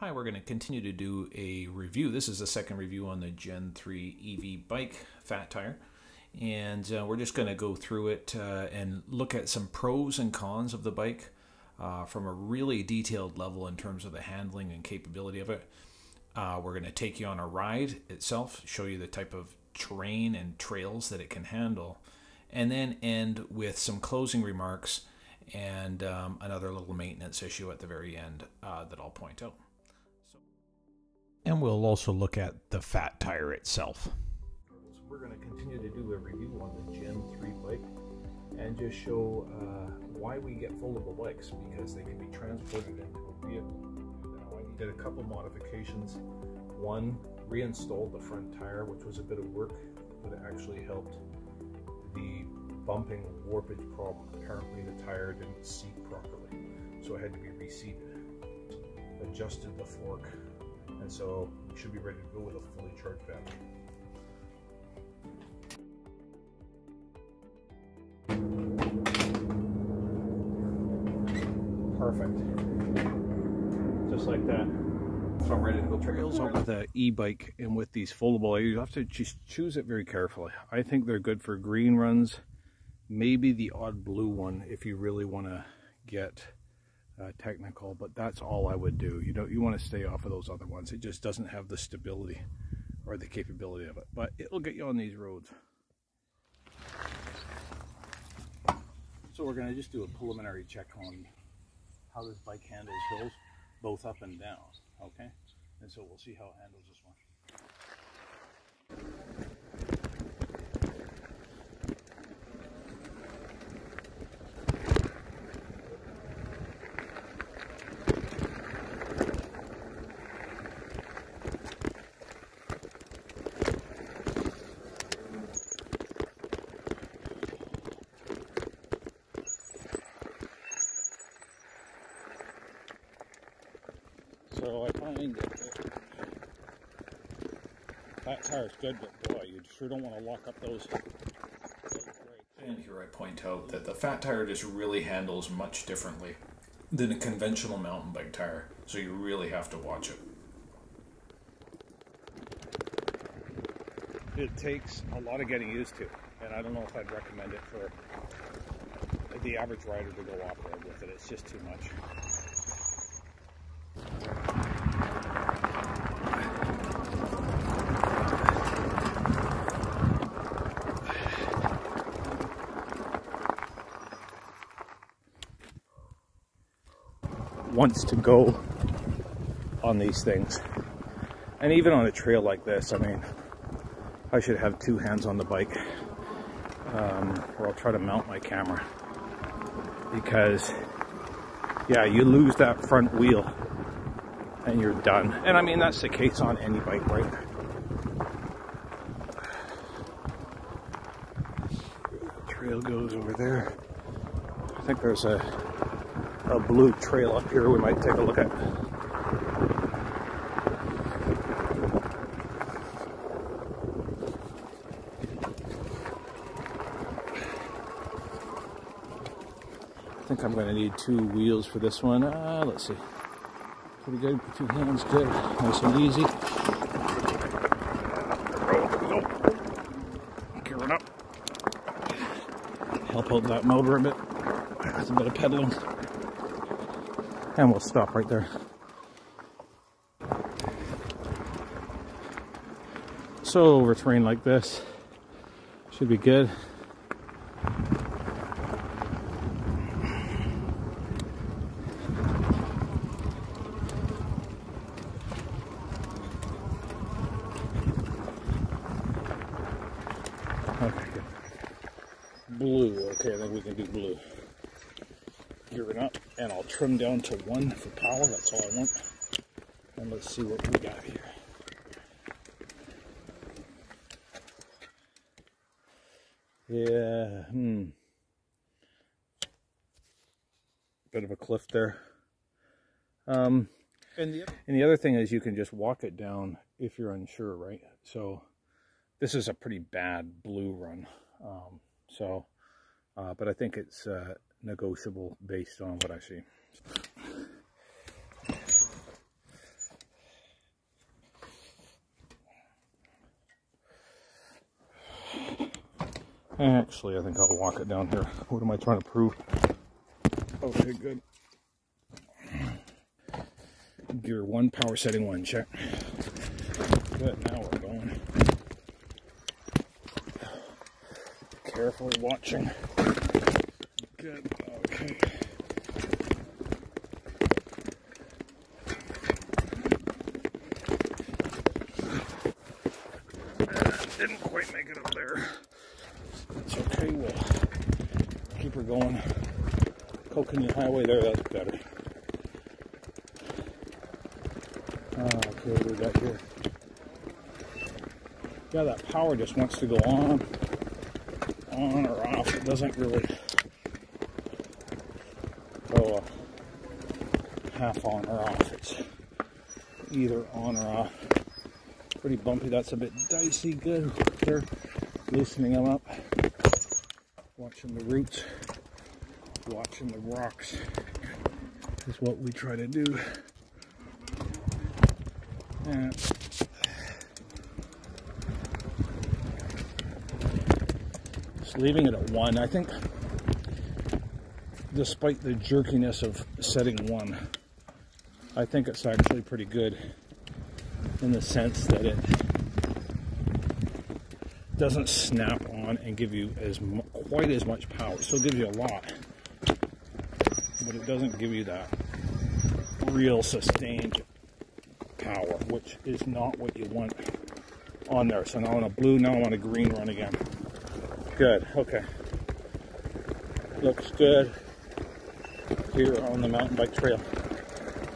Hi, we're going to continue to do a review. This is the second review on the Gen 3 EV bike, fat tire. And we're just going to go through it and look at some pros and cons of the bike from a really detailed level in terms of the handling and capability of it. We're going to take you on a ride itself, show you the type of terrain and trails that it can handle, and then end with some closing remarks and another little maintenance issue at the very end that I'll point out. And we'll also look at the fat tire itself. So we're going to continue to do a review on the Gen 3 bike and just show why we get foldable bikes, because they can be transported into a vehicle. Now I did a couple modifications. One, reinstalled the front tire, which was a bit of work, but it actually helped the bumping warpage problem. Apparently the tire didn't seat properly, so it had to be reseated. Adjusted the fork. And so we should be ready to go with a fully charged battery. Perfect. Just like that. So I'm ready to go trails on the e-bike, and with these foldable, you have to just choose it very carefully. I think they're good for green runs, maybe the odd blue one if you really want to get technical, but that's all I would do. You want to stay off of those other ones. It just doesn't have the stability or the capability of it, but it'll get you on these roads. So we're going to just do a preliminary check on how this bike handles hills, both up and down. Okay, and so we'll see how it handles this one. So I find that tire is good, but boy, you sure don't want to lock up those brakes. And here I point out that the fat tire just really handles much differently than a conventional mountain bike tire, so you really have to watch it. It takes a lot of getting used to, and I don't know if I'd recommend it for the average rider to go off-road with it. It's just too much. Wants to go on these things, and even on a trail like this, I mean, I should have two hands on the bike, or I'll try to mount my camera, because yeah, you lose that front wheel and you're done. And I mean, that's the case on any bike, right? The trail goes over there. I think there's a blue trail up here we might take a look at. I think I'm going to need two wheels for this one. Let's see. Pretty good. Put your hands good. Nice and easy. Gear it up. Help out that motor a bit. That's a bit of pedaling. And we'll stop right there. So over terrain like this, should be good. Okay, good. Blue, okay, then we can do blue. Gear it up, and I'll trim down to 1 for power. That's all I want. And let's see what we got here. Yeah, bit of a cliff there. And the other thing is you can just walk it down if you're unsure, right? So this is a pretty bad blue run. But I think it's negotiable based on what I see. Actually, I think I'll walk it down here. What am I trying to prove? Okay, good. Gear 1, power setting 1, check. Good, now we're going. Carefully watching. Good, okay. Didn't quite make it up there. It's okay, we'll keep her going. Coconut Highway there, that's better. Okay, what do we got here? Yeah, that power just wants to go on or off. It doesn't really go half on or off. It's either on or off. Pretty bumpy. That's a bit dicey. Good. They're loosening them up. Watching the roots. Watching the rocks is what we try to do. And just leaving it at 1. I think despite the jerkiness of setting 1, I think it's actually pretty good in the sense that it doesn't snap on and give you quite as much power. It still gives you a lot, but it doesn't give you that real sustained power, which is not what you want on there. So now on a blue, now I'm on a green run again. Good, okay. Looks good here on the mountain bike trail.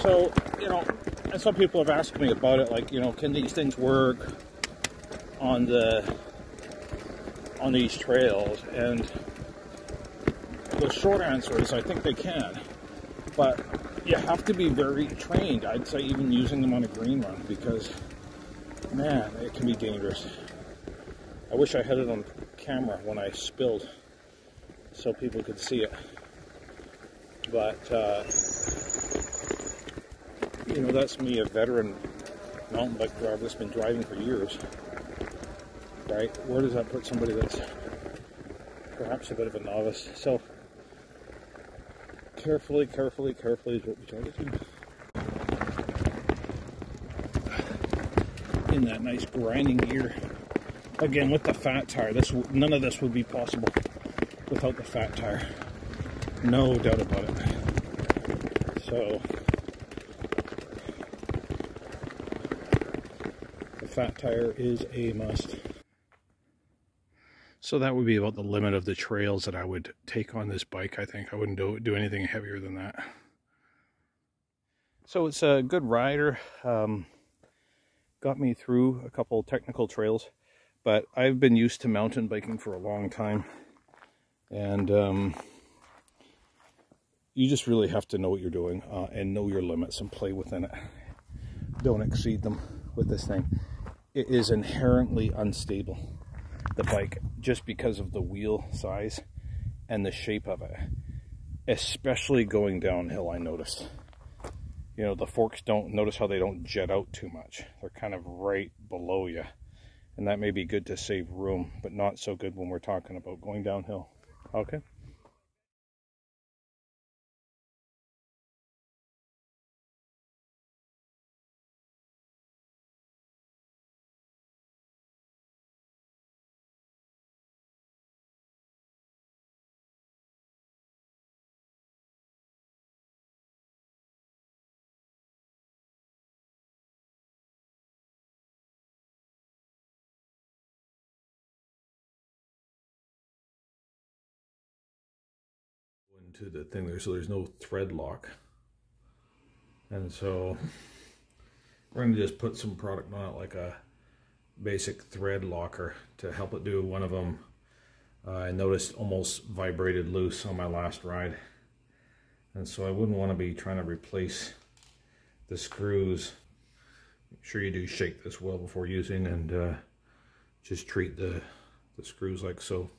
So, you know, and some people have asked me about it, like, you know, can these things work on the on these trails? And the short answer is I think they can, but you have to be very trained. I'd say even using them on a green run, because man, it can be dangerous. I wish I had it on camera when I spilled so people could see it, but you know, that's me, a veteran mountain bike driver that's been driving for years, right? Where does that put somebody that's perhaps a bit of a novice? So, carefully, carefully, carefully is what we try to do. In that nice grinding gear. Again, with the fat tire, this, none of this would be possible without the fat tire. No doubt about it. So, fat tire is a must. So that would be about the limit of the trails that I would take on this bike. I think I wouldn't do anything heavier than that. So it's a good rider. Got me through a couple technical trails, but I've been used to mountain biking for a long time, and you just really have to know what you're doing and know your limits and play within it. Don't exceed them with this thing. It is inherently unstable, the bike, just because of the wheel size and the shape of it, especially going downhill. I noticed, you know, the forks don't notice how they don't jet out too much. They're kind of right below you, and that may be good to save room, but not so good when we're talking about going downhill. Okay. To the thing there, so there's no thread lock, and so we're going to just put some product on it, like a basic thread locker, to help it do one of them. I noticed almost vibrated loose on my last ride, and so I wouldn't want to be trying to replace the screws. Make sure you do shake this well before using, and just treat the screws like so.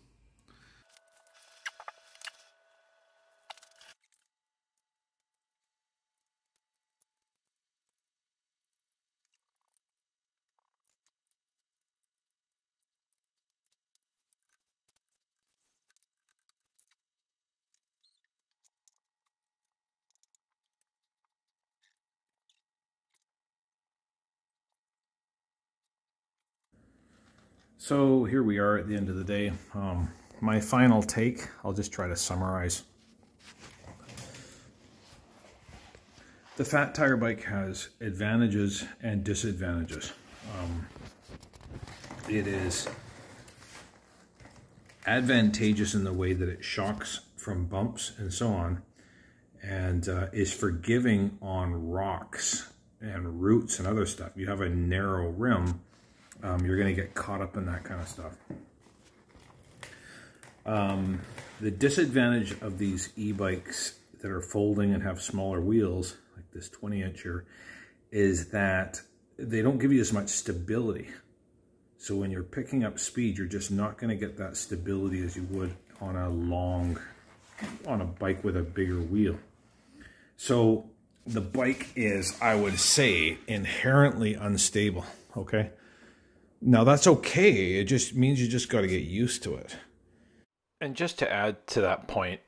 So here we are at the end of the day. My final take, I'll just try to summarize. The fat tire bike has advantages and disadvantages. It is advantageous in the way that it shocks from bumps and so on, and is forgiving on rocks and roots and other stuff. You have a narrow rim, you're going to get caught up in that kind of stuff. The disadvantage of these e-bikes that are folding and have smaller wheels, like this 20-incher, is that they don't give you as much stability. So when you're picking up speed, you're just not going to get that stability as you would on a bike with a bigger wheel. So the bike is, I would say, inherently unstable, okay? Now that's okay, it just means you just got to get used to it. And just to add to that point,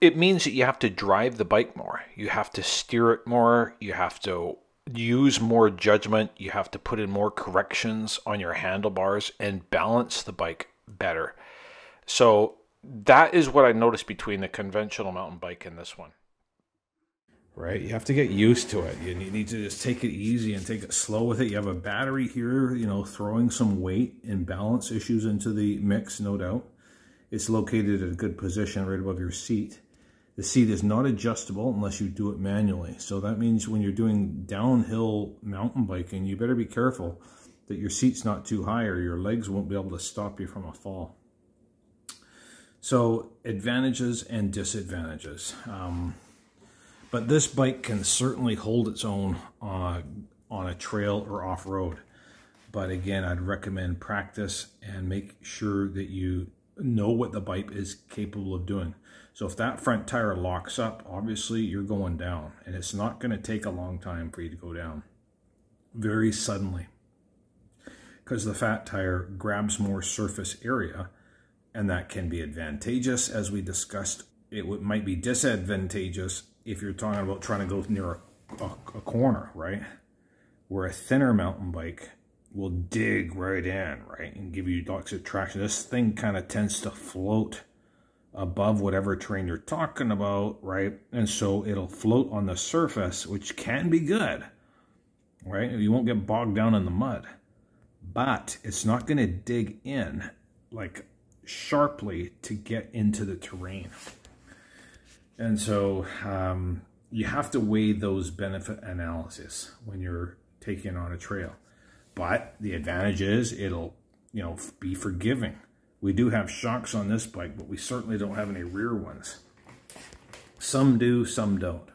it means that you have to drive the bike more. You have to steer it more, you have to use more judgment, you have to put in more corrections on your handlebars and balance the bike better. So that is what I noticed between the conventional mountain bike and this one. Right, you have to get used to it. You need to just take it easy and take it slow with it. You have a battery here, you know, throwing some weight and balance issues into the mix, no doubt. It's located in a good position right above your seat. The seat is not adjustable unless you do it manually. So that means when you're doing downhill mountain biking, you better be careful that your seat's not too high or your legs won't be able to stop you from a fall. So advantages and disadvantages. But this bike can certainly hold its own on a trail or off-road. But again, I'd recommend practice and make sure that you know what the bike is capable of doing. So if that front tire locks up, obviously you're going down, and it's not going to take a long time for you to go down very suddenly, because the fat tire grabs more surface area, and that can be advantageous. As we discussed, it might be disadvantageous if you're talking about trying to go near a corner, right? Where a thinner mountain bike will dig right in, right? And give you lots of traction. This thing kind of tends to float above whatever terrain you're talking about, right? And so it'll float on the surface, which can be good, right? You won't get bogged down in the mud, but it's not going to dig in like sharply to get into the terrain. And so you have to weigh those benefit analysis when you're taking on a trail. But the advantage is it'll, you know, be forgiving. We do have shocks on this bike, but we certainly don't have any rear ones. Some do, some don't.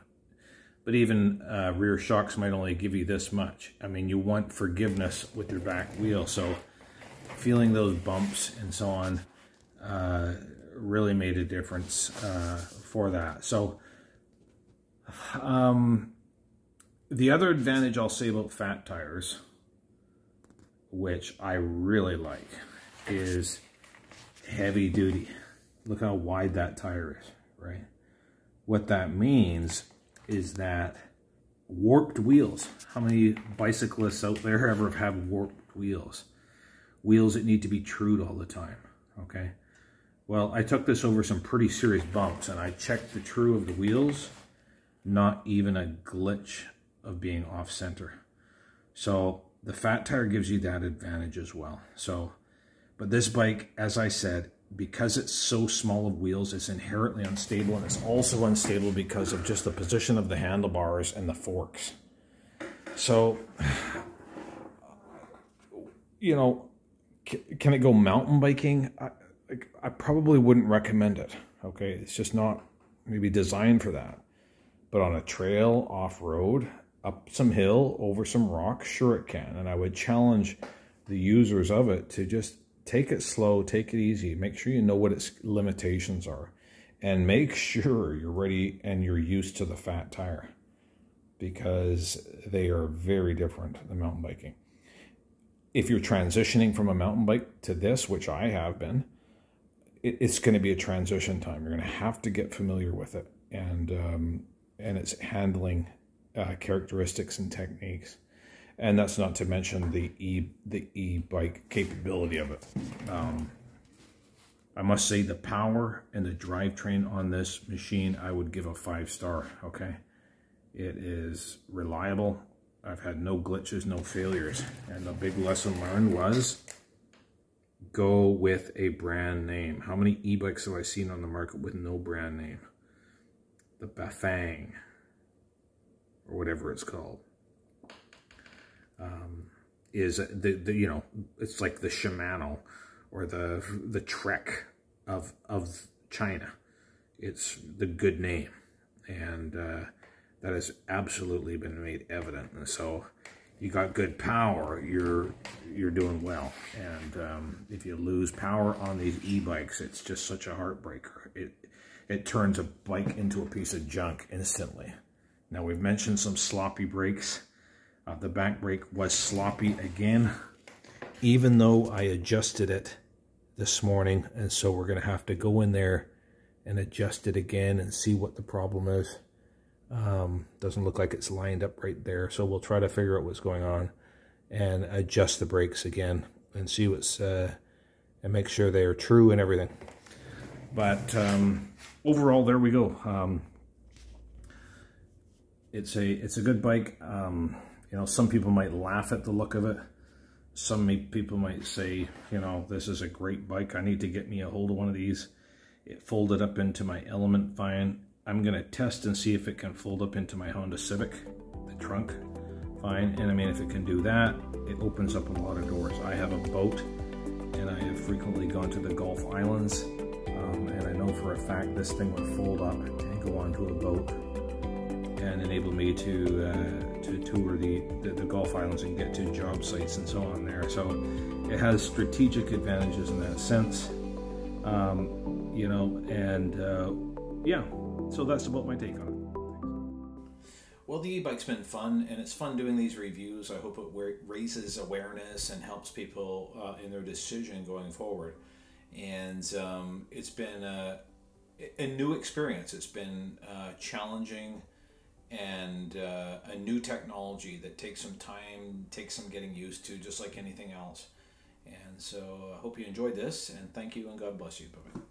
But even rear shocks might only give you this much. I mean, you want forgiveness with your back wheel. So feeling those bumps and so on really made a difference for that. So the other advantage I'll say about fat tires, which I really like, is heavy duty. Look how wide that tire is, right? What that means is that warped wheels, how many bicyclists out there ever have warped wheels? Wheels that need to be trued all the time, okay? Well, I took this over some pretty serious bumps, and I checked the true of the wheels, not even a glitch of being off center. So the fat tire gives you that advantage as well. So, but this bike, as I said, because it's so small of wheels, it's inherently unstable, and it's also unstable because of just the position of the handlebars and the forks. So, you know, can it go mountain biking? I probably wouldn't recommend it, okay? It's just not maybe designed for that. But on a trail, off-road, up some hill, over some rocks, sure it can. And I would challenge the users of it to just take it slow, take it easy. Make sure you know what its limitations are. And make sure you're ready and you're used to the fat tire, because they are very different than mountain biking. If you're transitioning from a mountain bike to this, which I have been, it's going to be a transition time. You're going to have to get familiar with it and its handling characteristics and techniques. and that's not to mention the e-bike capability of it. I must say the power and the drivetrain on this machine, I would give a 5-star, okay? It is reliable. I've had no glitches, no failures. And the big lesson learned was go with a brand name. How many e-bikes have I seen on the market with no brand name? The Bafang, or whatever it's called. Is the you know, it's like the Shimano or the Trek of China. It's the good name, and that has absolutely been made evident. And so, you got good power, you're doing well. And if you lose power on these e-bikes, it's just such a heartbreaker. It turns a bike into a piece of junk instantly. Now, we've mentioned some sloppy brakes. The back brake was sloppy again, even though I adjusted it this morning. And so we're going to have to go in there and adjust it again and see what the problem is. Doesn't look like it's lined up right there. So we'll try to figure out what's going on and adjust the brakes again and see what's, and make sure they are true and everything. But overall, there we go. It's a good bike. You know, some people might laugh at the look of it. Some people might say, you know, this is a great bike. I need to get me a hold of one of these. It folded up into my Element fine. I'm going to test and see if it can fold up into my Honda Civic, the trunk. Fine. And I mean, if it can do that, it opens up a lot of doors. I have a boat, and I have frequently gone to the Gulf Islands. And I know for a fact this thing would fold up and go onto a boat and enable me to tour the Gulf Islands and get to job sites and so on there. So it has strategic advantages in that sense, you know, and yeah. So that's about my take on it. Well, the e-bike's been fun, and it's fun doing these reviews. I hope it raises awareness and helps people in their decision going forward. And it's been a new experience. It's been challenging, and a new technology that takes some time, takes some getting used to, just like anything else. And so I hope you enjoyed this, and thank you, and God bless you. Bye-bye.